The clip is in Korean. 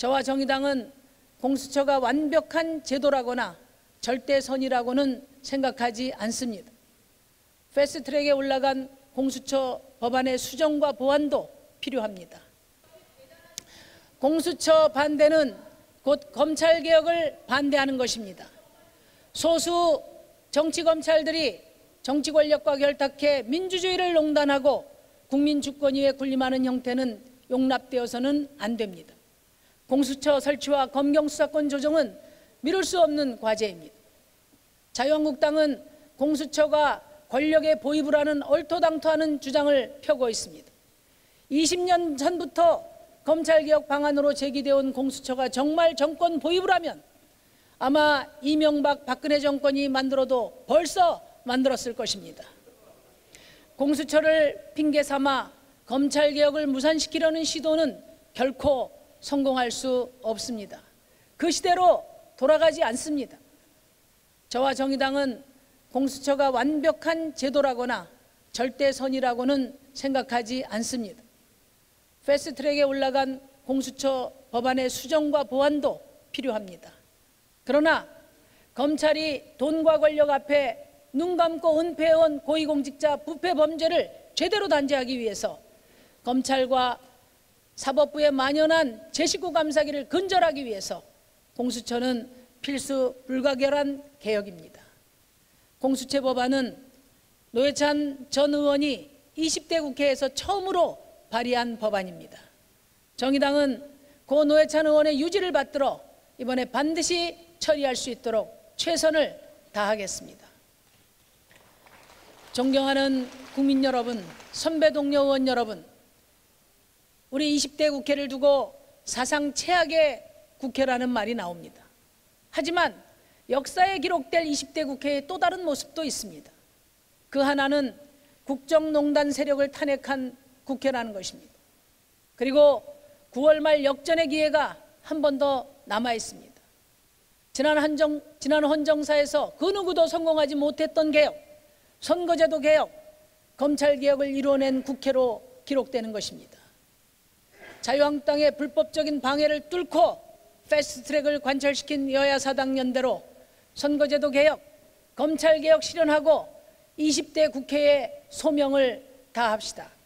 저와 정의당은 공수처가 완벽한 제도라거나 절대선이라고는 생각하지 않습니다. 패스트트랙에 올라간 공수처 법안의 수정과 보완도 필요합니다. 공수처 반대는 곧 검찰개혁을 반대하는 것입니다. 소수 정치검찰들이 정치권력과 결탁해 민주주의를 농단하고 국민 주권위에 군림하는 형태는 용납되어서는 안 됩니다. 공수처 설치와 검경수사권 조정은 미룰 수 없는 과제입니다. 자유한국당은 공수처가 권력의 보입을 하는 얼토당토하는 주장을 펴고 있습니다. 20년 전부터 검찰개혁 방안으로 제기되어 온 공수처가 정말 정권 보입을 하면 아마 이명박, 박근혜 정권이 만들어도 벌써 만들었을 것입니다. 공수처를 핑계 삼아 검찰개혁을 무산시키려는 시도는 결코 성공할 수 없습니다. 그 시대로 돌아가지 않습니다. 저와 정의당은 공수처가 완벽한 제도라거나 절대선이라고는 생각하지 않습니다. 패스트트랙에 올라간 공수처 법안의 수정과 보완도 필요합니다. 그러나 검찰이 돈과 권력 앞에 눈 감고 은폐해온 고위공직자 부패 범죄를 제대로 단죄하기 위해서 검찰과 사법부의 만연한 제19 감사기를 근절하기 위해서 공수처는 필수 불가결한 개혁입니다. 공수처 법안은 노회찬 전 의원이 20대 국회에서 처음으로 발의한 법안입니다. 정의당은 고 노회찬 의원의 유지를 받들어 이번에 반드시 처리할 수 있도록 최선을 다하겠습니다. 존경하는 국민 여러분, 선배 동료 의원 여러분, 우리 20대 국회를 두고 사상 최악의 국회라는 말이 나옵니다. 하지만 역사에 기록될 20대 국회의 또 다른 모습도 있습니다. 그 하나는 국정농단 세력을 탄핵한 국회라는 것입니다. 그리고 9월 말 역전의 기회가 한 번 더 남아 있습니다. 지난 헌정사에서 그 누구도 성공하지 못했던 개혁, 선거제도 개혁, 검찰개혁을 이뤄낸 국회로 기록되는 것입니다. 자유한국당의 불법적인 방해를 뚫고 패스트트랙을 관철시킨 여야 사당연대로 선거제도 개혁, 검찰개혁 실현하고 20대 국회의 소명을 다합시다.